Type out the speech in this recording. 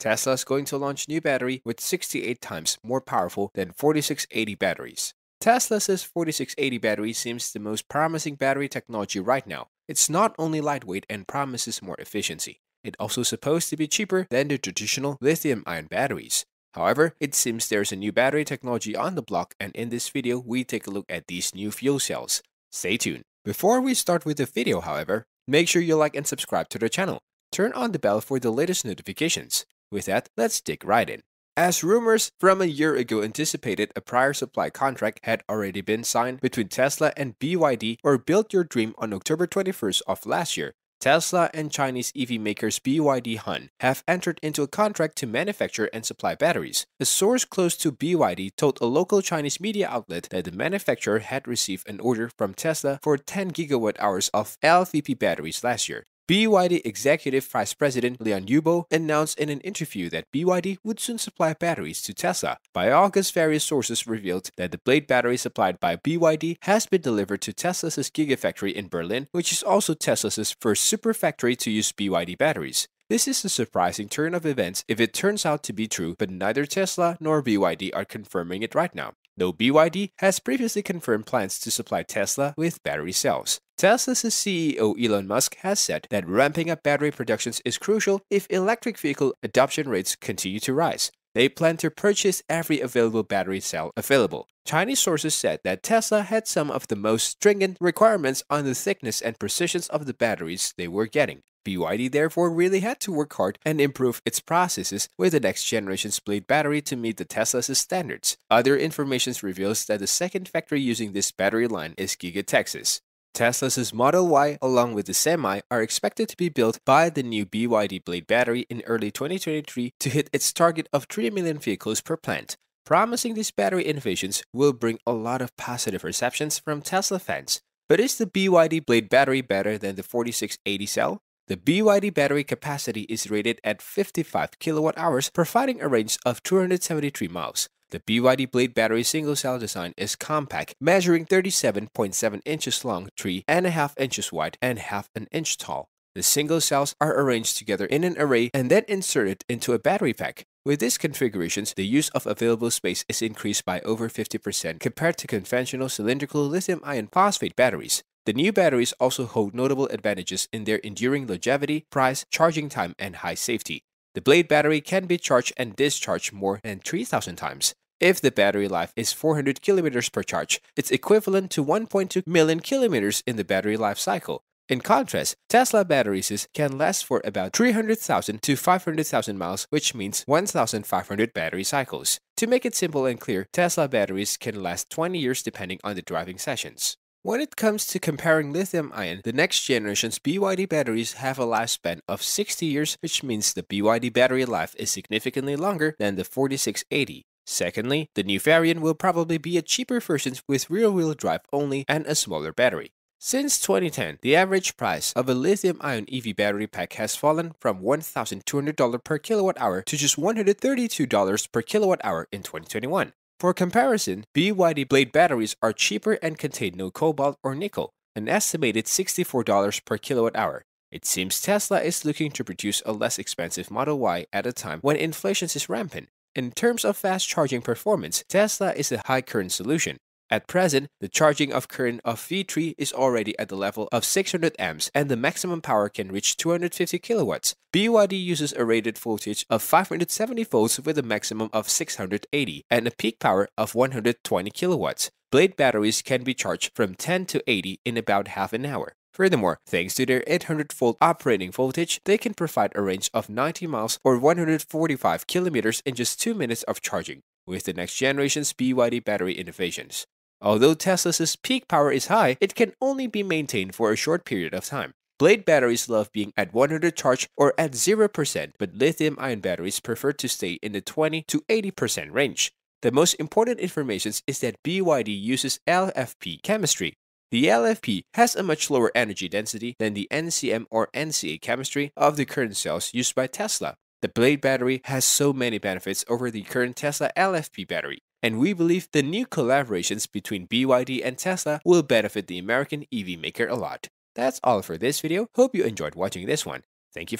Tesla is going to launch new battery with 68 times more powerful than 4680 batteries. Tesla says 4680 battery seems the most promising battery technology right now. It's not only lightweight and promises more efficiency. It's also supposed to be cheaper than the traditional lithium-ion batteries. However, it seems there's a new battery technology on the block, and in this video we take a look at these new fuel cells. Stay tuned. Before we start with the video, however, make sure you like and subscribe to the channel. Turn on the bell for the latest notifications. With that, let's dig right in. As rumors from a year ago anticipated, a prior supply contract had already been signed between Tesla and BYD, or Build Your Dream, on October 21st of last year. Tesla and Chinese EV makers BYD Han have entered into a contract to manufacture and supply batteries. A source close to BYD told a local Chinese media outlet that the manufacturer had received an order from Tesla for 10 gigawatt-hours of LFP batteries last year. BYD Executive Vice President Lian Yubo announced in an interview that BYD would soon supply batteries to Tesla. By August, various sources revealed that the blade battery supplied by BYD has been delivered to Tesla's Gigafactory in Berlin, which is also Tesla's first super factory to use BYD batteries. This is a surprising turn of events if it turns out to be true, but neither Tesla nor BYD are confirming it right now, though BYD has previously confirmed plans to supply Tesla with battery cells. Tesla's CEO Elon Musk has said that ramping up battery productions is crucial if electric vehicle adoption rates continue to rise. They plan to purchase every available battery cell available. Chinese sources said that Tesla had some of the most stringent requirements on the thickness and precision of the batteries they were getting. BYD therefore really had to work hard and improve its processes with the next generation split battery to meet the Tesla's standards. Other information reveals that the second factory using this battery line is Giga Texas. Tesla's Model Y along with the Semi are expected to be built by the new BYD Blade battery in early 2023 to hit its target of 3 million vehicles per plant. Promising these battery innovations will bring a lot of positive receptions from Tesla fans. But is the BYD Blade battery better than the 4680 cell? The BYD battery capacity is rated at 55 kWh, providing a range of 273 miles. The BYD Blade battery single-cell design is compact, measuring 37.7 inches long, 3.5 inches wide, and 1/2 inch tall. The single cells are arranged together in an array and then inserted into a battery pack. With these configurations, the use of available space is increased by over 50% compared to conventional cylindrical lithium-ion phosphate batteries. The new batteries also hold notable advantages in their enduring longevity, price, charging time, and high safety. The Blade battery can be charged and discharged more than 3,000 times. If the battery life is 400 kilometers per charge, it's equivalent to 1.2 million kilometers in the battery life cycle. In contrast, Tesla batteries can last for about 300,000 to 500,000 miles, which means 1,500 battery cycles. To make it simple and clear, Tesla batteries can last 20 years depending on the driving sessions. When it comes to comparing lithium-ion, the next generation's BYD batteries have a lifespan of 60 years, which means the BYD battery life is significantly longer than the 4680. Secondly, the new variant will probably be a cheaper version with rear-wheel drive only and a smaller battery. Since 2010, the average price of a lithium-ion EV battery pack has fallen from $1,200 per kilowatt-hour to just $132 per kilowatt-hour in 2021. For comparison, BYD Blade batteries are cheaper and contain no cobalt or nickel, an estimated $64 per kilowatt-hour. It seems Tesla is looking to produce a less expensive Model Y at a time when inflation is rampant. In terms of fast charging performance, Tesla is a high current solution. At present, the charging of current of V3 is already at the level of 600 amps and the maximum power can reach 250 kilowatts. BYD uses a rated voltage of 570 volts with a maximum of 680 and a peak power of 120 kilowatts. Blade batteries can be charged from 10 to 80 in about half an hour. Furthermore, thanks to their 800-volt operating voltage, they can provide a range of 90 miles or 145 kilometers in just 2 minutes of charging with the next generation's BYD battery innovations. Although Tesla's peak power is high, it can only be maintained for a short period of time. Blade batteries love being at 100% charge or at 0%, but lithium-ion batteries prefer to stay in the 20 to 80% range. The most important information is that BYD uses LFP chemistry. The LFP has a much lower energy density than the NCM or NCA chemistry of the current cells used by Tesla. The Blade battery has so many benefits over the current Tesla LFP battery, and we believe the new collaborations between BYD and Tesla will benefit the American EV maker a lot. That's all for this video. Hope you enjoyed watching this one. Thank you.